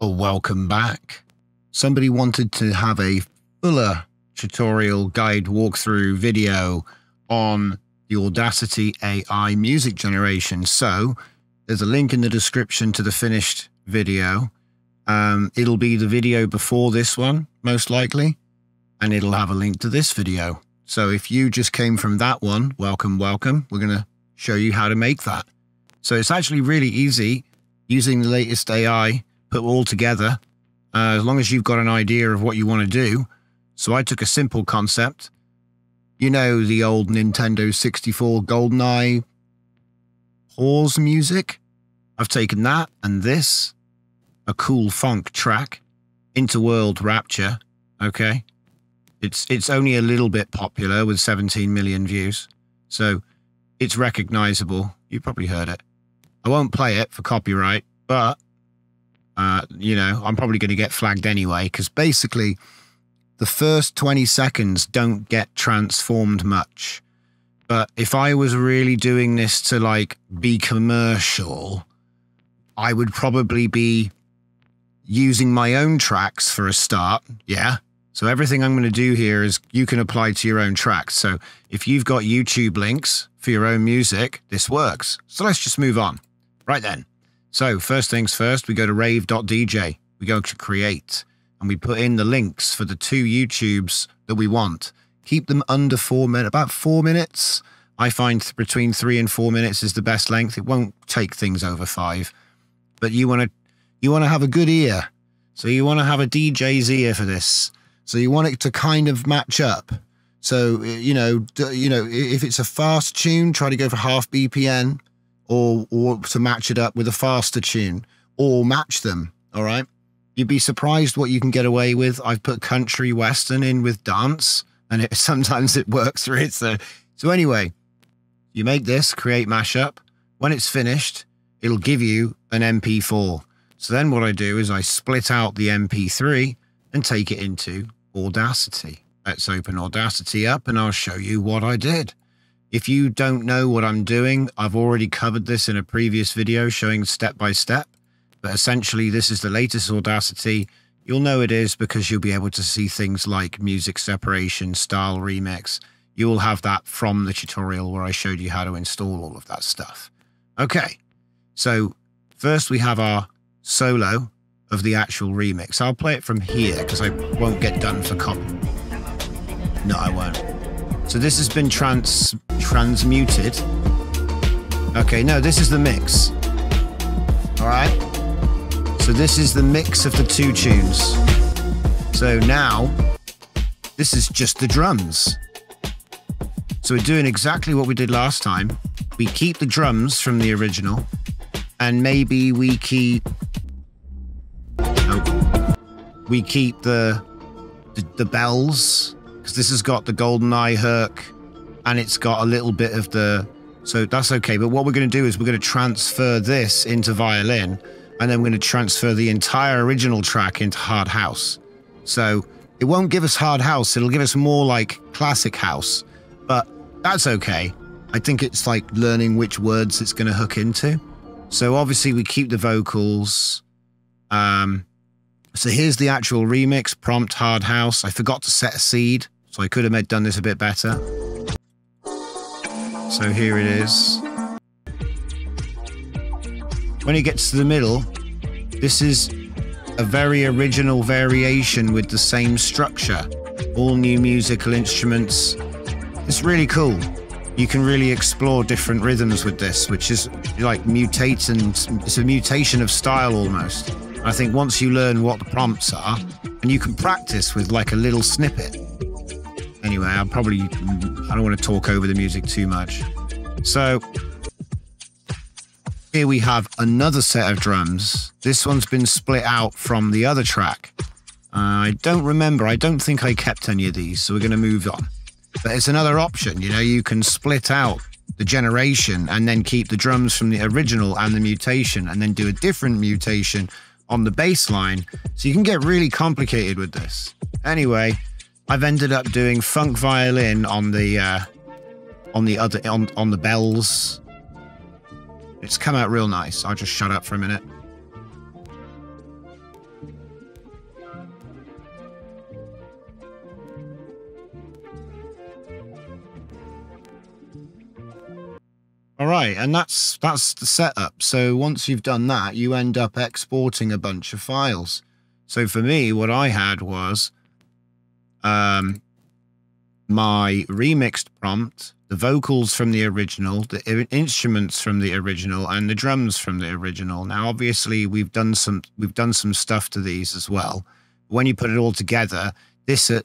Well, welcome back. Somebody wanted to have a fuller tutorial guide walkthrough video on the Audacity AI music generation. So there's a link in the description to the finished video. It'll be the video before this one, most likely, and it'll have a link to this video. So if you just came from that one, welcome, welcome. We're going to show you how to make that. So it's actually really easy using the latest AI, put all together, as long as you've got an idea of what you want to do. So I took a simple concept. You know, the old Nintendo 64 GoldenEye pause music? I've taken that and this, a cool funk track, Interworld Rapture, okay? It's only a little bit popular with 17 million views, so it's recognizable. You probably heard it. I won't play it for copyright, but, you know, I'm probably going to get flagged anyway, because basically the first 20 seconds don't get transformed much. But if I was really doing this to, like, be commercial, I would probably be using my own tracks for a start, yeah? So everything I'm going to do here is you can apply to your own tracks. So if you've got YouTube links for your own music, this works. So let's just move on. Right then. So first things first, we go to rave.dj. We go to create and we put in the links for the two YouTubes that we want. Keep them under 4 minutes, about 4 minutes. I find between 3 and 4 minutes is the best length. It won't take things over 5, but you want to have a good ear. So you want to have a DJ's ear for this. So you want it to kind of match up. So, you know, if it's a fast tune, try to go for half BPM or to match it up with a faster tune or match them, all right? You'd be surprised what you can get away with. I've put country western in with dance and sometimes it works for it. So anyway, you make this, create mashup. When it's finished, it'll give you an MP4. So then what I do is I split out the MP3 and take it into Audacity. Let's open Audacity up and I'll show you what I did. If you don't know what I'm doing, I've already covered this in a previous video showing step by step, but essentially this is the latest Audacity. You'll know it is because you'll be able to see things like music separation, style remix. You will have that from the tutorial where I showed you how to install all of that stuff. Okay, so first we have our solo of the actual remix. I'll play it from here because I won't get done for copy. No, I won't. So this has been transmuted. Okay, no, this is the mix. All right. So this is the mix of the two tunes. So now this is just the drums. So we're doing exactly what we did last time. We keep the drums from the original and maybe we keep the bells, because this has got the GoldenEye hook and it's got a little bit of the, so that's okay. But what we're going to do is we're going to transfer this into violin and then we're going to transfer the entire original track into hard house. So it won't give us hard house. It'll give us more like classic house, but that's okay. I think it's like learning which words it's going to hook into. So obviously we keep the vocals. So here's the actual remix, prompt, hard house. I forgot to set a seed, so I could have done this a bit better. So here it is. When it gets to the middle, this is a very original variation with the same structure. All new musical instruments. It's really cool. You can really explore different rhythms with this, which is like it's a mutation of style almost. I think once you learn what the prompts are, and you can practice with like a little snippet. Anyway, I don't want to talk over the music too much. So here we have another set of drums. This one's been split out from the other track. I don't remember. I don't think I kept any of these, so we're going to move on. But it's another option. You know, you can split out the generation and then keep the drums from the original and the mutation and then do a different mutation on the bass line, so you can get really complicated with this. Anyway, I've ended up doing funk violin on the bells. It's come out real nice. I'll just shut up for a minute. All right, and that's the setup. So once you've done that, you end up exporting a bunch of files. So for me, what I had was my remixed prompt, the vocals from the original, the instruments from the original, and the drums from the original. Now, obviously, we've done some stuff to these as well. When you put it all together, this at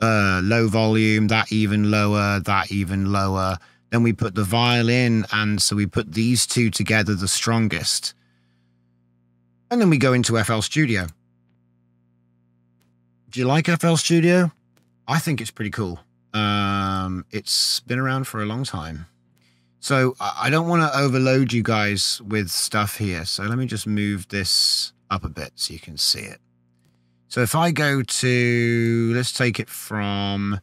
low volume, that even lower, that even lower. Then we put the violin, and so we put these two together the strongest. And then we go into FL Studio. Do you like FL Studio? I think it's pretty cool. It's been around for a long time. So I don't want to overload you guys with stuff here. So let me just move this up a bit so you can see it. So if I go to, let's take it from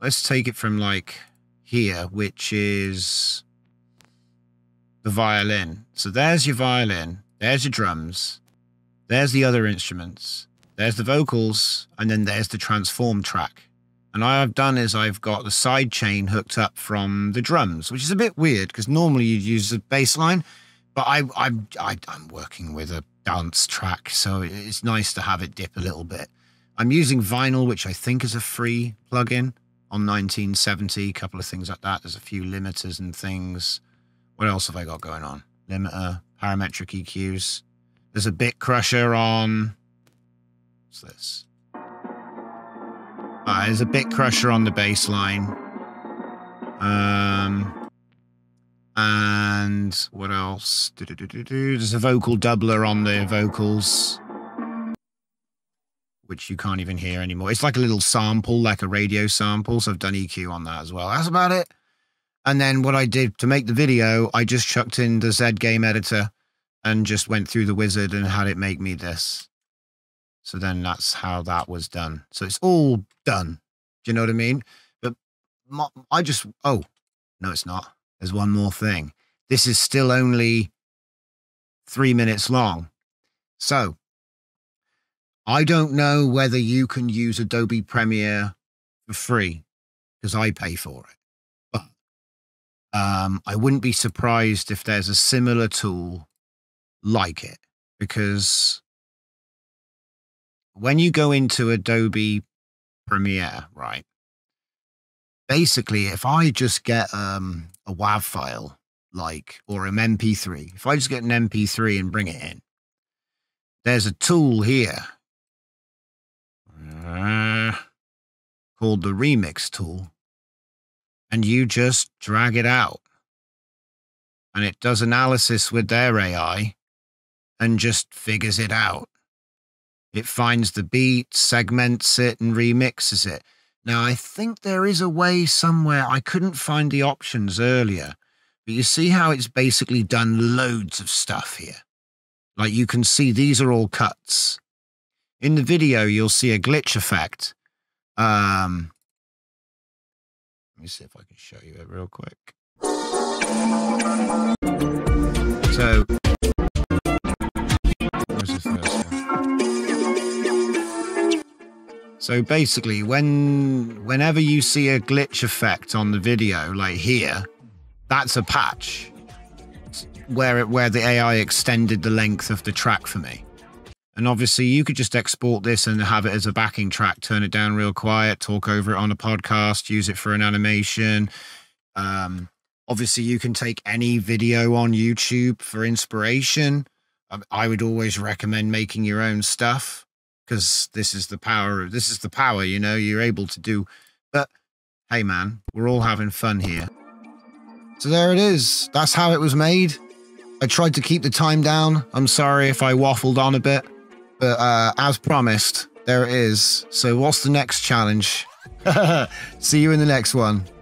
like here, which is the violin. So there's your violin, there's your drums, there's the other instruments, there's the vocals, and then there's the transform track. And all I've done is I've got the side chain hooked up from the drums, which is a bit weird because normally you'd use the bass line, but I'm working with a dance track, so it's nice to have it dip a little bit. I'm using Vinyl, which I think is a free plugin on 1970, a couple of things like that. There's a few limiters and things. What else have I got going on? Limiter, parametric EQs. There's a bit crusher on, what's this? There's a bit crusher on the bass line. And what else? There's a vocal doubler on the vocals, which you can't even hear anymore. It's like a little sample, like a radio sample. So I've done EQ on that as well. That's about it. And then what I did to make the video, I just chucked in the Z game editor and just went through the wizard and had it make me this. So then that's how that was done. So it's all done. Do you know what I mean? But I just, oh, no, it's not. There's one more thing. This is still only 3 minutes long. So I don't know whether you can use Adobe Premiere for free because I pay for it. But I wouldn't be surprised if there's a similar tool like it, because when you go into Adobe Premiere, right, basically, if I just get a WAV file, like, or an MP3, if I just get an MP3 and bring it in, there's a tool here called the Remix tool, and you just drag it out, and it does analysis with their AI and just figures it out. It finds the beat, segments it, and remixes it. Now, I think there is a way somewhere. I couldn't find the options earlier, but you see how it's basically done loads of stuff here. Like, you can see these are all cuts. In the video, you'll see a glitch effect. Let me see if I can show you it real quick. So, where's the first one? So basically, whenever you see a glitch effect on the video, like here, that's a patch where the AI extended the length of the track for me. And obviously, you could just export this and have it as a backing track, turn it down real quiet, talk over it on a podcast, use it for an animation. Obviously, you can take any video on YouTube for inspiration. I would always recommend making your own stuff, because this is the power, you know, you're able to do. But hey, man, we're all having fun here. So there it is. That's how it was made. I tried to keep the time down. I'm sorry if I waffled on a bit, but as promised, there it is. So what's the next challenge? See you in the next one.